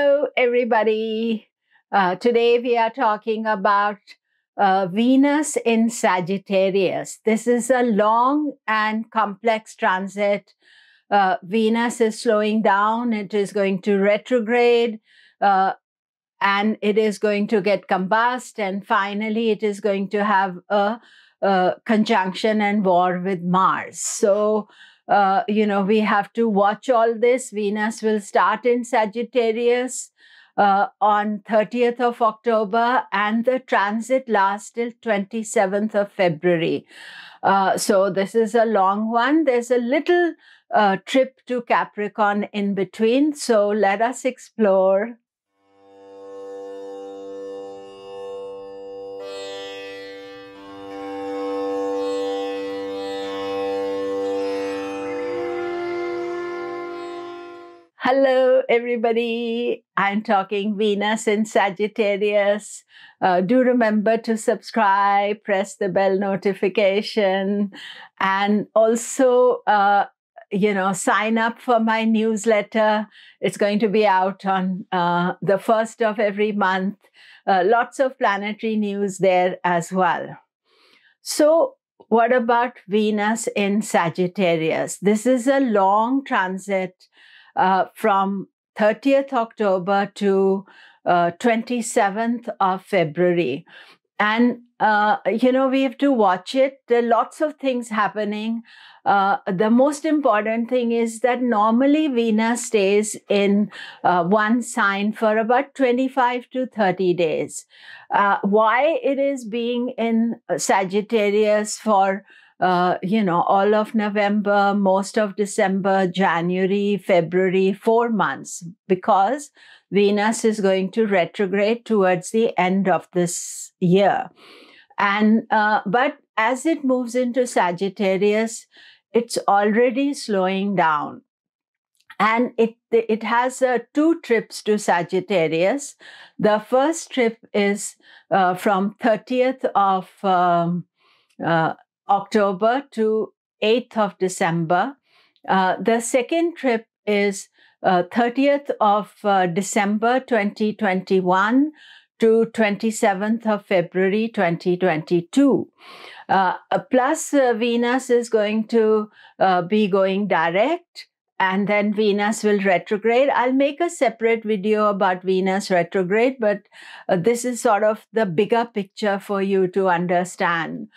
Hello everybody, today we are talking about Venus in Sagittarius. This is a long and complex transit. Venus is slowing down, it is going to retrograde and it is going to get combust, and finally it is going to have a conjunction and war with Mars. So we have to watch all this. Venus will start in Sagittarius on 30th of October, and the transit lasts till 27th of February. So this is a long one. There's a little trip to Capricorn in between. So let us explore. Hello, everybody. I'm talking Venus in Sagittarius. Do remember to subscribe, press the bell notification, and also, sign up for my newsletter. It's going to be out on the 1st of every month. Lots of planetary news there as well. So, what about Venus in Sagittarius? This is a long transit. From 30th October to 27th of February. And, we have to watch it. There are lots of things happening. The most important thing is that normally Venus stays in one sign for about 25 to 30 days. Why it is being in Sagittarius for all of November, most of December, January, February, 4 months, because Venus is going to retrograde towards the end of this year. And but as it moves into Sagittarius, it's already slowing down. And it has two trips to Sagittarius. The first trip is from 30th of October to 8th of December. The second trip is 30th of December 2021 to 27th of February 2022. Plus Venus is going to be going direct, and then Venus will retrograde. I'll make a separate video about Venus retrograde, but this is sort of the bigger picture for you to understand.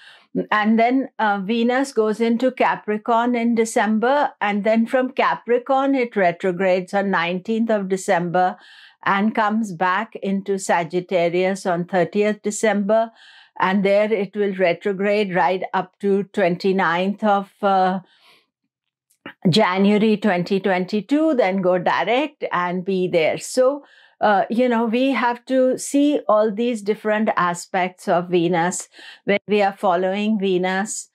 And then Venus goes into Capricorn in December, and then from Capricorn it retrogrades on 19th of December and comes back into Sagittarius on 30th December, and there it will retrograde right up to 29th of January 2022, then go direct and be there. So we have to see all these different aspects of Venus when we are following Venus.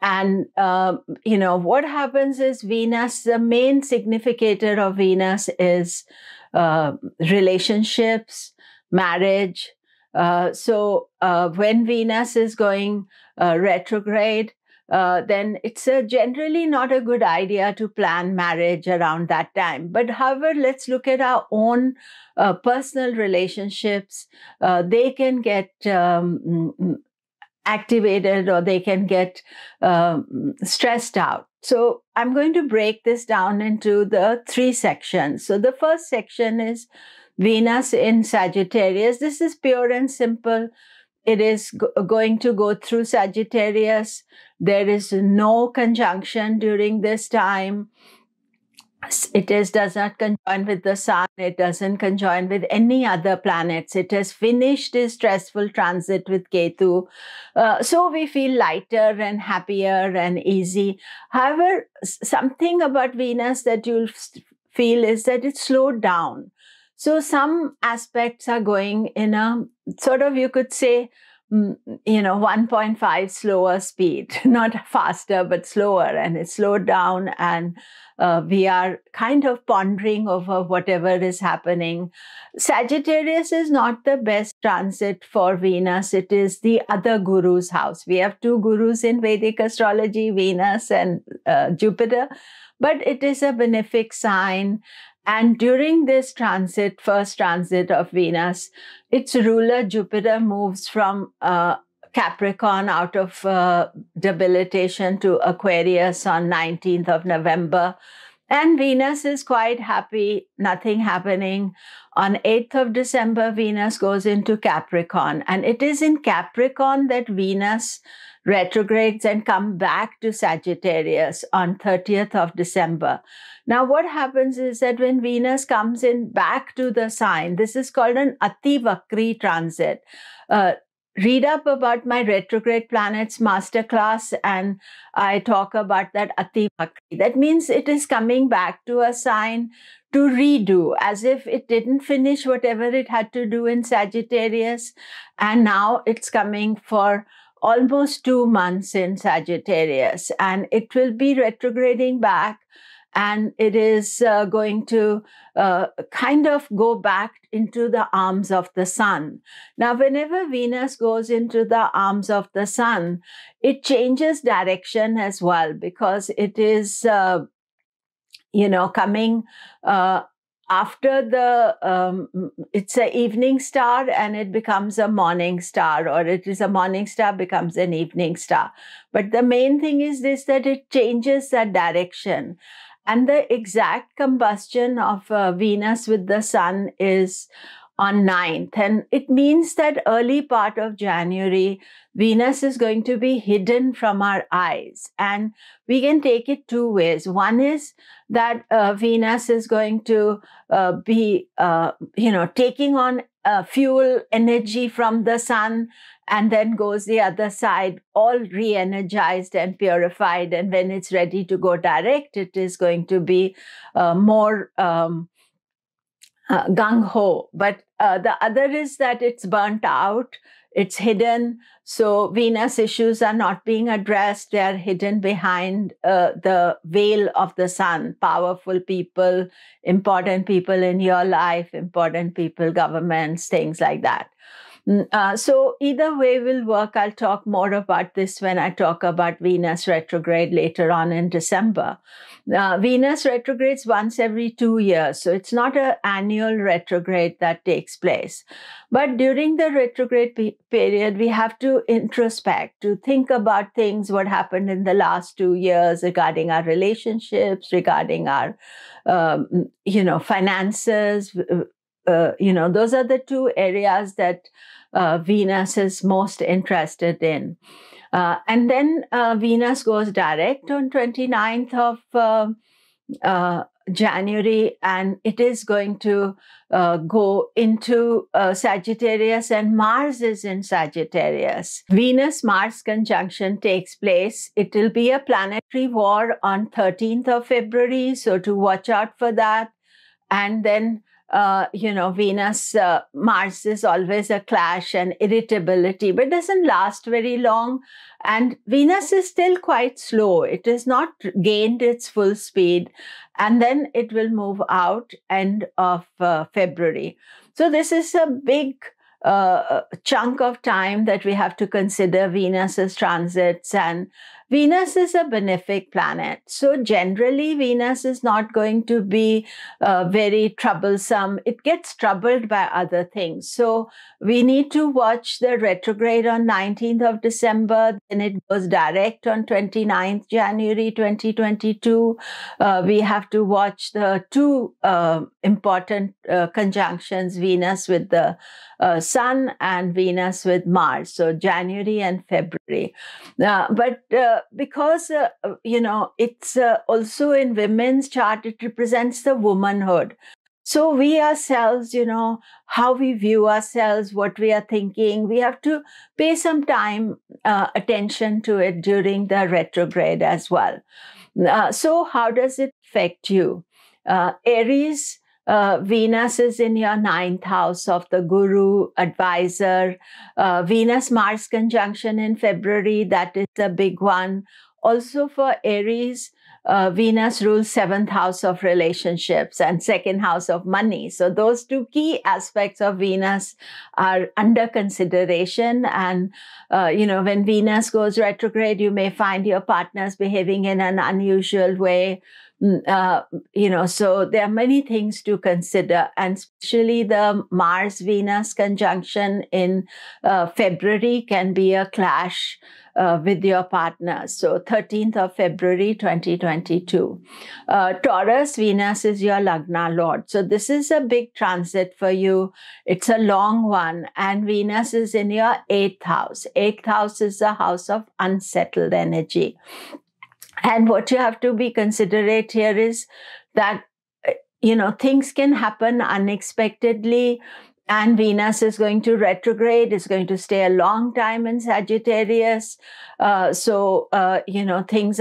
And, what happens is Venus, the main significator of Venus is relationships, marriage. When Venus is going retrograde, then it's generally not a good idea to plan marriage around that time. But however, let's look at our own personal relationships. They can get activated, or they can get stressed out. So I'm going to break this down into the three sections. So the first section is Venus in Sagittarius. This is pure and simple. It is going to go through Sagittarius. There is no conjunction during this time. It does not conjoin with the Sun. It doesn't conjoin with any other planets. It has finished its stressful transit with Ketu. So we feel lighter and happier and easy. However, something about Venus that you'll feel is that it's slowed down. So some aspects are going in a sort of, you could say, 1.5 slower speed, not faster, but slower. And it's slowed down, and we are kind of pondering over whatever is happening. Sagittarius is not the best transit for Venus. It is the other guru's house. We have two gurus in Vedic astrology, Venus and Jupiter, but it is a benefic sign. And during this transit, first transit of Venus, its ruler Jupiter moves from Capricorn out of debilitation to Aquarius on 19th of November. And Venus is quite happy, nothing happening. On 8th of December, Venus goes into Capricorn. And it is in Capricorn that Venus retrogrades and come back to Sagittarius on 30th of December. Now, what happens is that when Venus comes in back to the sign, this is called an Ati Vakri transit. Read up about my Retrograde Planets Masterclass, and I talk about that Ati Makri. That means it is coming back to a sign to redo, as if it didn't finish whatever it had to do in Sagittarius. And now it's coming for almost 2 months in Sagittarius, and it will be retrograding back. And it is going to kind of go back into the arms of the sun. Now, whenever Venus goes into the arms of the sun, it changes direction as well, because it is, coming after the, it's an evening star and it becomes a morning star, or it is a morning star becomes an evening star. But the main thing is this, that it changes the direction. And the exact combustion of Venus with the Sun is on 9th. And it means that early part of January, Venus is going to be hidden from our eyes. And we can take it two ways. One is that Venus is going to be, taking on fuel energy from the Sun, and then goes the other side, all re-energized and purified. And when it's ready to go direct, it is going to be more gung-ho. But the other is that it's burnt out, it's hidden. So Venus issues are not being addressed. They are hidden behind the veil of the sun. Powerful people, important people in your life, important people, governments, things like that. So either way will work. I'll talk more about this when I talk about Venus retrograde later on in December. Venus retrogrades once every 2 years. So it's not an annual retrograde that takes place. But during the retrograde period, we have to introspect, to think about things, what happened in the last 2 years regarding our relationships, regarding our, finances. Those are the two areas that Venus is most interested in. And then Venus goes direct on 29th of January, and it is going to go into Sagittarius, and Mars is in Sagittarius. Venus-Mars conjunction takes place. It will be a planetary war on 13th of February, so to watch out for that. And then Venus, Mars is always a clash and irritability, but doesn't last very long. And Venus is still quite slow. It has not gained its full speed. And then it will move out end of February. So this is a big chunk of time that we have to consider Venus's transits. And Venus is a benefic planet. So generally, Venus is not going to be very troublesome. It gets troubled by other things. So we need to watch the retrograde on 19th of December, and it goes direct on 29th January 2022. We have to watch the two important conjunctions, Venus with the Sun and Venus with Mars. So January and February. Because, it's also in women's chart, it represents the womanhood. So we ourselves, how we view ourselves, what we are thinking, we have to pay some time attention to it during the retrograde as well. So how does it affect you? Aries, Venus is in your 9th house of the guru, advisor. Venus-Mars conjunction in February, that is a big one. Also for Aries, Venus rules 7th house of relationships and 2nd house of money. So those two key aspects of Venus are under consideration. And, when Venus goes retrograde, you may find your partners behaving in an unusual way. So there are many things to consider, and especially the Mars-Venus conjunction in February can be a clash with your partner. So 13th of February, 2022. Taurus, Venus is your Lagna Lord. So this is a big transit for you. It's a long one. And Venus is in your 8th house. 8th house is the house of unsettled energy. And what you have to be considerate here is that, you know, things can happen unexpectedly, and Venus is going to retrograde. It's going to stay a long time in Sagittarius. Things are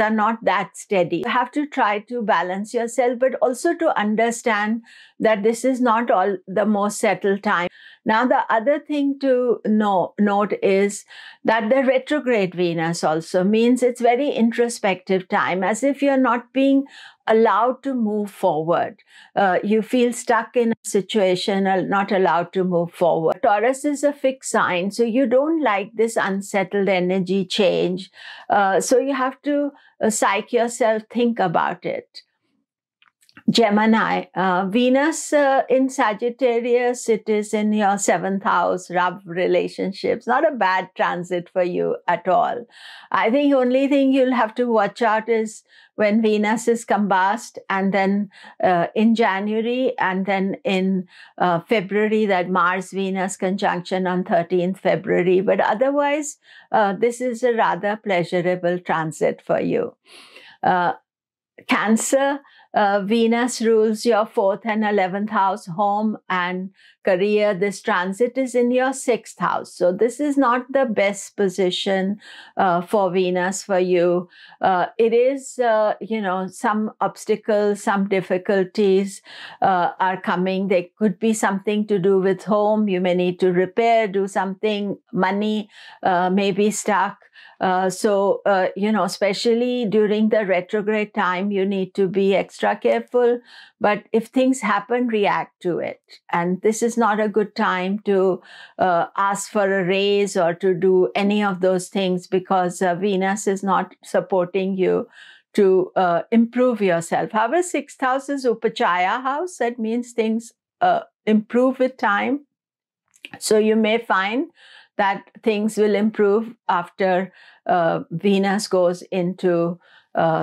not that steady. You have to try to balance yourself, but also to understand that this is not all the most settled time. Now, the other thing to note is that the retrograde Venus also means it's very introspective time, as if you're not being allowed to move forward. You feel stuck in a situation, not allowed to move forward. Taurus is a fixed sign, so you don't like this unsettled energy change. So you have to psych yourself, think about it. Gemini, Venus in Sagittarius, it is in your 7th house, love, relationships. Not a bad transit for you at all. I think the only thing you'll have to watch out is when Venus is combust, and then in January, and then in February, that Mars-Venus conjunction on 13th February. But otherwise, this is a rather pleasurable transit for you. Cancer, Venus rules your 4th and 11th house, home and career. This transit is in your 6th house. So this is not the best position for Venus for you. It is, some obstacles, some difficulties are coming. There could be something to do with home. You may need to repair, do something. Money may be stuck. Especially during the retrograde time, you need to be extra careful. But if things happen, react to it. And this is not a good time to ask for a raise or to do any of those things, because Venus is not supporting you to improve yourself. However, 6th house is Upachaya house. That means things improve with time. So you may find that things will improve after Venus goes into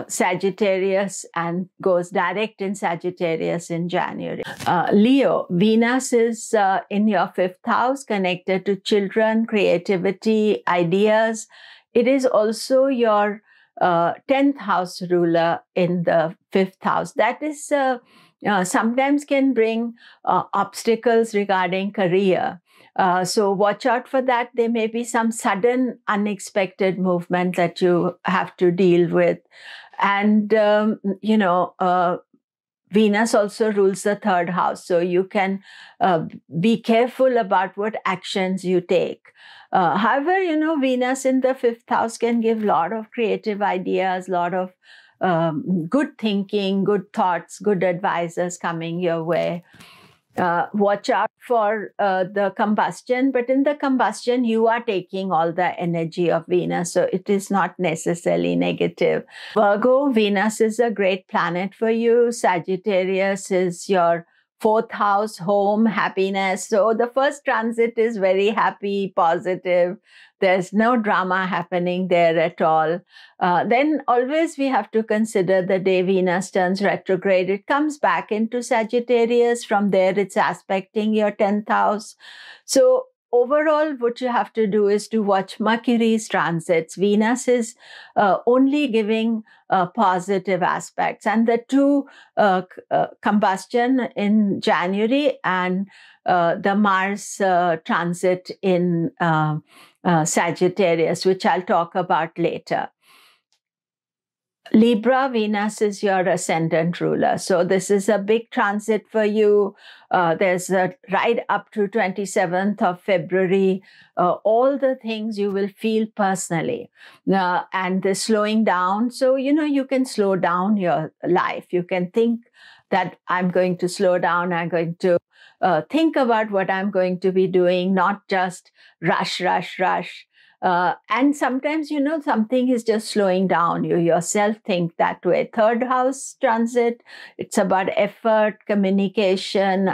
Sagittarius and goes direct in Sagittarius in January. Leo, Venus is in your 5th house, connected to children, creativity, ideas. It is also your 10th house ruler in the 5th house. That is sometimes can bring obstacles regarding career. So watch out for that. There may be some sudden unexpected movement that you have to deal with. And, Venus also rules the 3rd house. So you can be careful about what actions you take. However, Venus in the 5th house can give a lot of creative ideas, a lot of good thinking, good thoughts, good advisors coming your way. Watch out for the combustion, but in the combustion, you are taking all the energy of Venus, so it is not necessarily negative. Virgo, Venus is a great planet for you. Sagittarius is your 4th house, home, happiness. So the first transit is very happy, positive. There's no drama happening there at all. Then always we have to consider the day Venus turns retrograde. It comes back into Sagittarius. From there, it's aspecting your 10th house. So overall, what you have to do is to watch Mercury's transits. Venus is only giving positive aspects. And the two combustion in January and the Mars transit in Sagittarius, which I'll talk about later. Libra, Venus is your ascendant ruler. So this is a big transit for you. There's a right up to 27th of February. All the things you will feel personally and the slowing down. So, you can slow down your life. You can think that I'm going to slow down. I'm going to think about what I'm going to be doing, not just rush, rush, rush. And sometimes, you know, something is just slowing down. You yourself think that way. Third house transit, it's about effort, communication,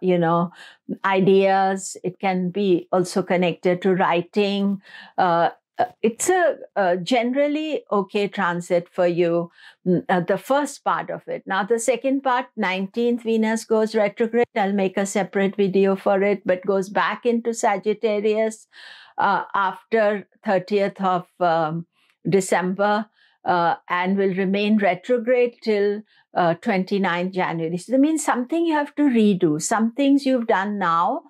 you know, ideas. It can be also connected to writing. It's a generally okay transit for you, the first part of it. Now, the second part, 19th, Venus goes retrograde. I'll make a separate video for it, but goes back into Sagittarius after 30th of December and will remain retrograde till 29th January. So that means something you have to redo. Some things you've done now,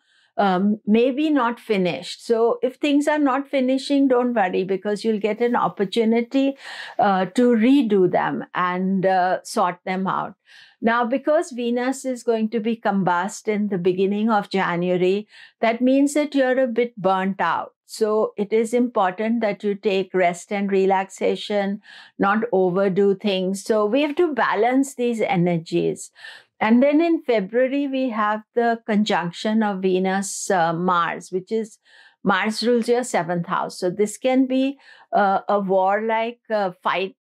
maybe not finished. So if things are not finishing, don't worry, because you'll get an opportunity to redo them and sort them out. Now, because Venus is going to be combust in the beginning of January, that means that you're a bit burnt out. So it is important that you take rest and relaxation, not overdo things. So we have to balance these energies. And then in February, we have the conjunction of Venus, Mars, which is Mars rules your 7th house. So this can be a warlike fight,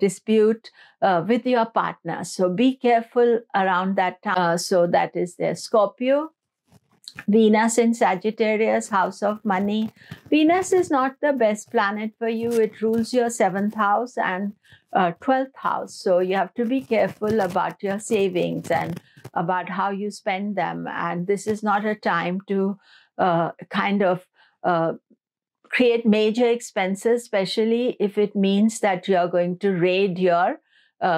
dispute with your partner. So be careful around that time. So that is there. Scorpio, Venus in Sagittarius, house of money. Venus is not the best planet for you. It rules your 7th house and 12th house. So you have to be careful about your savings and about how you spend them. And this is not a time to kind of create major expenses, especially if it means that you're going to raid your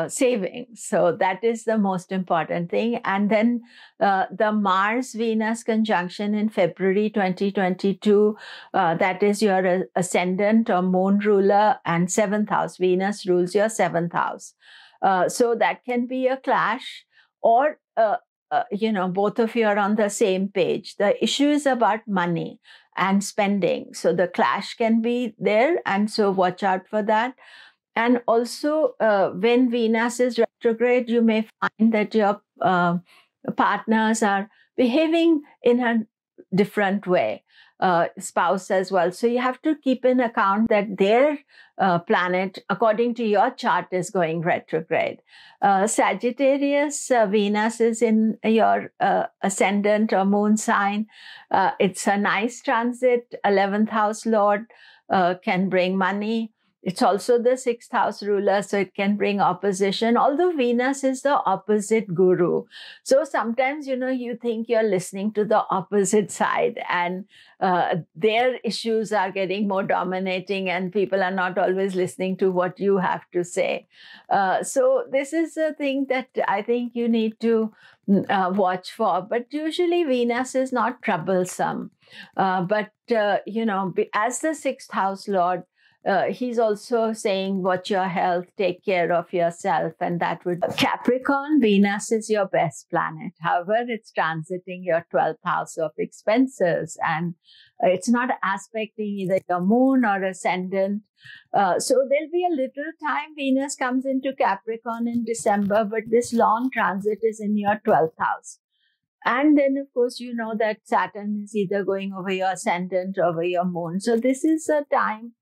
savings. So that is the most important thing. And then the Mars-Venus conjunction in February 2022, that is your ascendant or moon ruler and 7th house. Venus rules your 7th house. So that can be a clash or you know, both of you are on the same page. The issue is about money and spending. So the clash can be there, and so watch out for that. And also, when Venus is retrograde, you may find that your partners are behaving in a different way, spouse as well. So you have to keep in account that their planet, according to your chart, is going retrograde. Sagittarius, Venus is in your ascendant or moon sign. It's a nice transit. 11th house lord can bring money. It's also the 6th house ruler, so it can bring opposition, although Venus is the opposite guru. So sometimes, you know, you think you're listening to the opposite side and their issues are getting more dominating and people are not always listening to what you have to say. So this is a thing that I think you need to watch for. But usually Venus is not troublesome. But, you know, as the 6th house lord, he's also saying, watch your health, take care of yourself, and that would be Capricorn. Venus is your best planet. However, it's transiting your 12th house of expenses, and it's not aspecting either your moon or ascendant. So there'll be a little time Venus comes into Capricorn in December, but this long transit is in your 12th house. And then, of course, you know that Saturn is either going over your ascendant or over your moon. So this is a time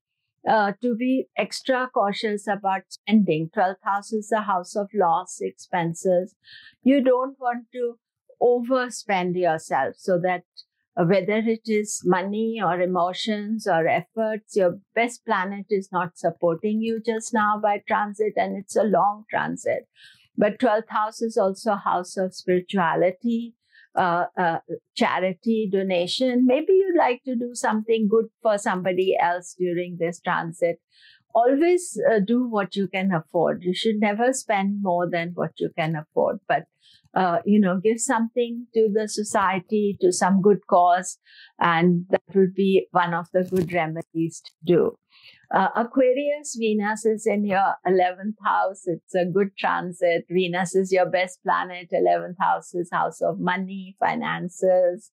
to be extra cautious about spending. 12th house is the house of loss, expenses. You don't want to overspend yourself, so that whether it is money or emotions or efforts, your best planet is not supporting you just now by transit, and it's a long transit. But 12th house is also a house of spirituality, charity, donation. Maybe you'd like to do something good for somebody else during this transit. Always do what you can afford. You should never spend more than what you can afford, but you know, give something to the society, to some good cause, and that would be one of the good remedies to do. Aquarius, Venus is in your 11th house. It's a good transit. Venus is your best planet. 11th house is house of money, finances,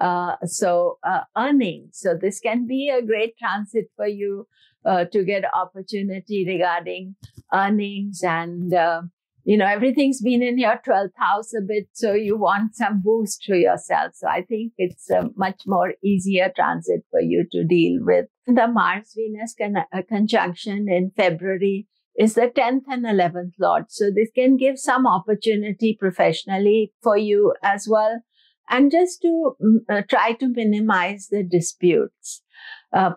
earning. So this can be a great transit for you to get opportunity regarding earnings and you know, everything's been in your 12th house a bit, so you want some boost to yourself. So I think it's a much more easier transit for you to deal with. The Mars-Venus conjunction in February is the 10th and 11th lord. So this can give some opportunity professionally for you as well. And just to try to minimize the disputes.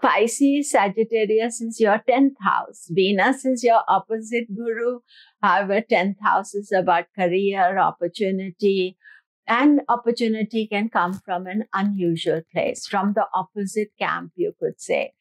Pisces, Sagittarius is your 10th house. Venus is your opposite guru. However, 10th house is about career, opportunity, and opportunity can come from an unusual place, from the opposite camp, you could say.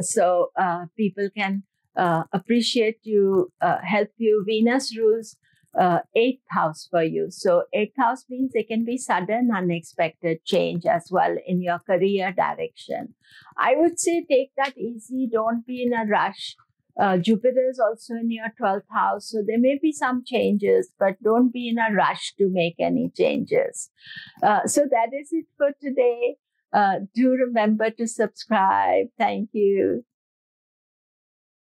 So people can appreciate you, help you. Venus rules 8th house for you. So 8th house means there can be sudden, unexpected change as well in your career direction. I would say take that easy. Don't be in a rush. Jupiter is also in your 12th house, so there may be some changes, but don't be in a rush to make any changes. So that is it for today. Do remember to subscribe. Thank you.